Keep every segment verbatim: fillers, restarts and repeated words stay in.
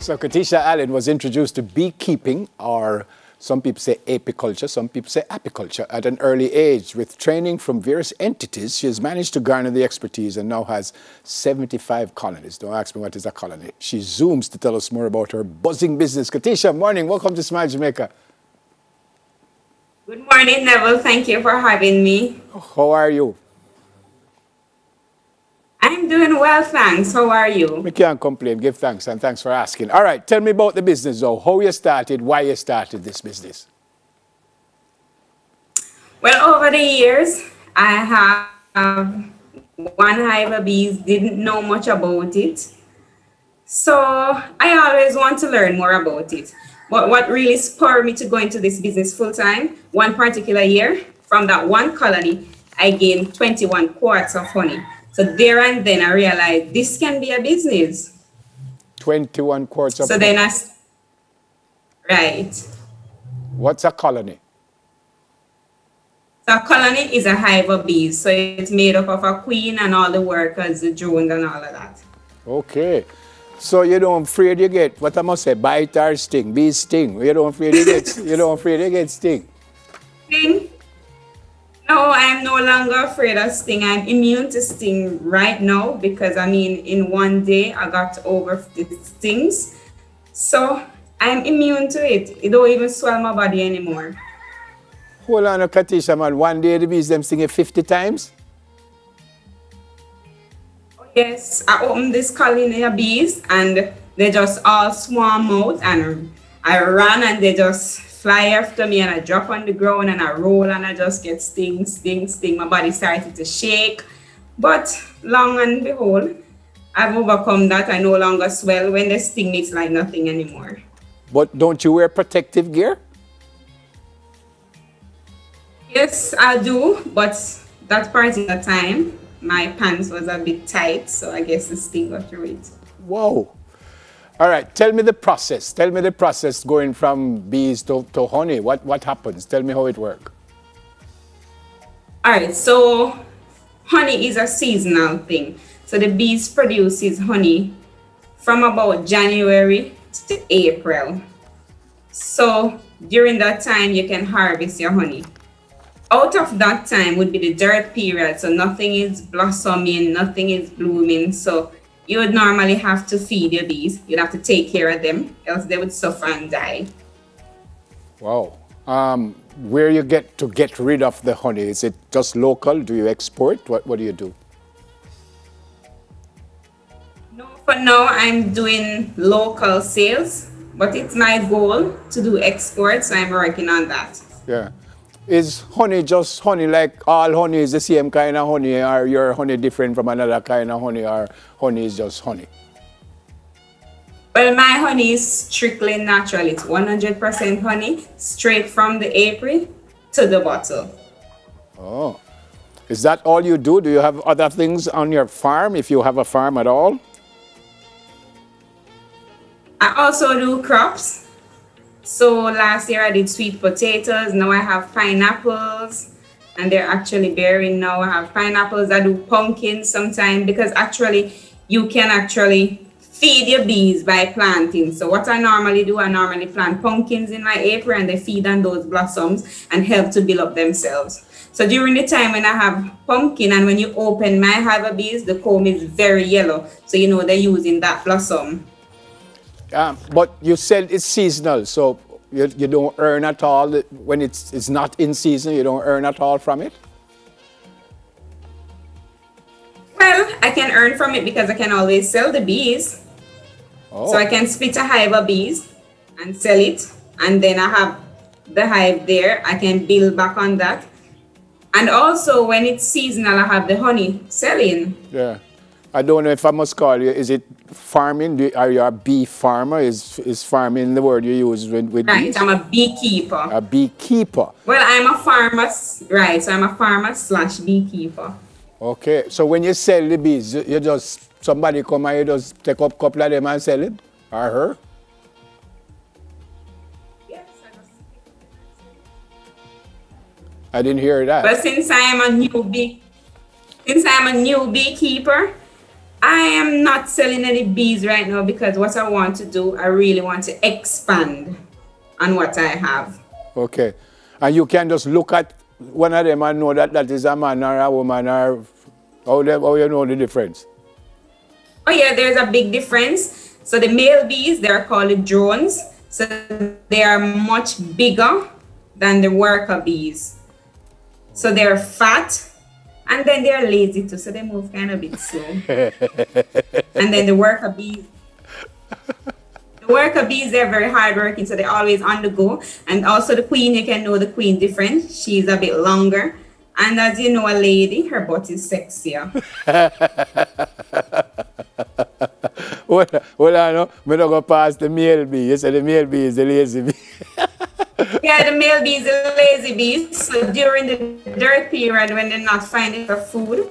So Kateisha Allen was introduced to beekeeping, or some people say apiculture, some people say apiculture, at an early age. With training from various entities, she has managed to garner the expertise and now has seventy-five colonies. Don't ask me what is a colony. She zooms to tell us more about her buzzing business. Kateisha, morning. Welcome to Smile Jamaica. Good morning, Neville. Thank you for having me. How are you? I'm doing well, thanks. How are you? We can't complain. Give thanks, and thanks for asking. All right, tell me about the business, though. How you started, why you started this business. Well, over the years, I have one hive of bees, didn't know much about it. So I always want to learn more about it. But what really spurred me to go into this business full-time, one particular year, from that one colony, I gained twenty-one quarts of honey. So there and then I realized this can be a business. twenty-one quarts of... So then I... Right. What's a colony? So a colony is a hive of bees. So it's made up of a queen and all the workers, the drones and all of that. Okay. So you don't afraid you get, what I must say, bite or sting, bees sting. You don't afraid you get, you don't afraid you get sting. Sting? No, I'm no longer afraid of sting. I'm immune to sting right now because, I mean, in one day I got over the stings. So I'm immune to it. It don't even swell my body anymore. Hold on, Kateisha, man. One day the bees them sting it fifty times? Yes, I opened this colony of bees and they just all swarm out and I run and they just fly after me and I drop on the ground and I roll and I just get sting, sting, sting. My body started to shake. But long and behold, I've overcome that. I no longer swell. When they sting me, it's like nothing anymore. But don't you wear protective gear? Yes, I do. But that part in the time, my pants was a bit tight. So I guess the sting got through it. Whoa. All right, tell me the process. Tell me the process going from bees to, to honey. What, what happens? Tell me how it works. All right, so honey is a seasonal thing. So the bees produces honey from about January to April. So during that time, you can harvest your honey. Out of that time would be the dirt period. So nothing is blossoming, nothing is blooming. So you would normally have to feed your bees. You'd have to take care of them, else they would suffer and die. Wow. Um, where you get to get rid of the honey? Is it just local? Do you export? What, what do you do? No, for now I'm doing local sales, but it's my goal to do exports, so I'm working on that. Yeah. Is honey just honey, like all honey is the same kind of honey, or your honey different from another kind of honey, or honey is just honey? Well, my honey is strictly natural. It's one hundred percent honey, straight from the apiary to the bottle. Oh. Is that all you do? Do you have other things on your farm, if you have a farm at all? I also do crops. So last year I did sweet potatoes, now I have pineapples, and they're actually bearing now. I have pineapples, I do pumpkins sometimes, because actually you can actually feed your bees by planting. So what I normally do, I normally plant pumpkins in my apiary and they feed on those blossoms and help to build up themselves. So during the time when I have pumpkin and when you open my hive of bees, the comb is very yellow. So you know they're using that blossom. Um, but you said it's seasonal, so you, you don't earn at all when it's, it's not in season, you don't earn at all from it? Well, I can earn from it because I can always sell the bees. Oh. So I can split a hive of bees and sell it, and then I have the hive there. I can build back on that. And also when it's seasonal, I have the honey selling. Yeah. I don't know if I must call you, is it farming? Do you, are you a bee farmer? Is, is farming the word you use with, with right, bees? I'm a beekeeper. A beekeeper. Well, I'm a farmer, right, so I'm a farmer slash beekeeper. Okay, so when you sell the bees, you, you just, somebody come and you just take up a couple of them and sell it? Or her? Yes, I just... I didn't hear that. But since I'm a new bee, since I'm a new beekeeper, I am not selling any bees right now because what I want to do, I really want to expand on what I have. Okay. And you can just look at one of them and know that that is a man or a woman, or how, they, how you know the difference? Oh yeah, there's a big difference. So the male bees, they're called drones. So they are much bigger than the worker bees. So they're fat. And then they're lazy too, so they move kind of a bit slow. And then the worker bees, the worker bees, they're very hardworking, so they're always on the go. And also the queen, you can know the queen different. She's a bit longer. And as you know, a lady, her butt is sexier. Well, well, I know, we're not going to pass the male bee. You said the male bee is the lazy bee. Yeah, the male bees are lazy bees. So during the dirt period, when they're not finding for food,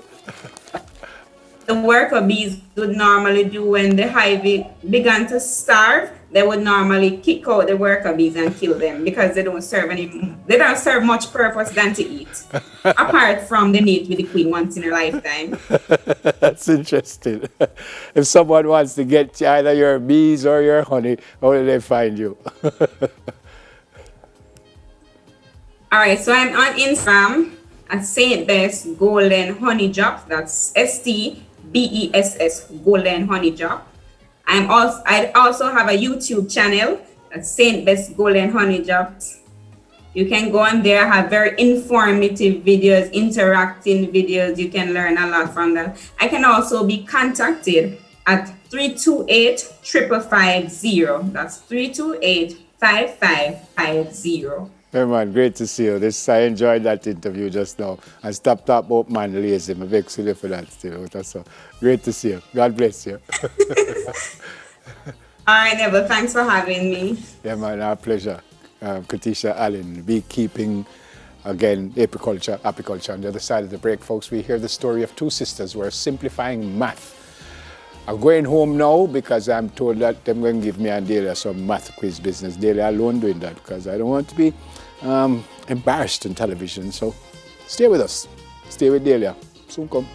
the worker bees would normally do when the hive began to starve. They would normally kick out the worker bees and kill them because they don't serve any. They don't serve much purpose than to eat, apart from the mate with the queen once in a lifetime. That's interesting. If someone wants to get either your bees or your honey, how do they find you? All right, so I'm on Instagram at Saint Bess Golden Honey Jobs. That's S T B E S S Golden Honey Job. I'm also I also have a YouTube channel at Saint Bess Golden Honey Jobs. You can go on there. I have very informative videos, interacting videos. You can learn a lot from that. I can also be contacted at three two eight, five five five zero. That's three two eight, five five five zero. Hey man, great to see you. This, I enjoyed that interview just now. And stop talking about man lazy. I'm vexed for that still. So great to see you. God bless you. All right, Neville, thanks for having me. Yeah man, our pleasure. Um, Kateisha Allen, beekeeping, again, apiculture, apiculture. On the other side of the break, folks, we hear the story of two sisters who are simplifying math. I'm going home now because I'm told that they're going to give me and Delia some math quiz business. Delia alone doing that because I don't want to be um, embarrassed on television. So stay with us. Stay with Delia. Soon come.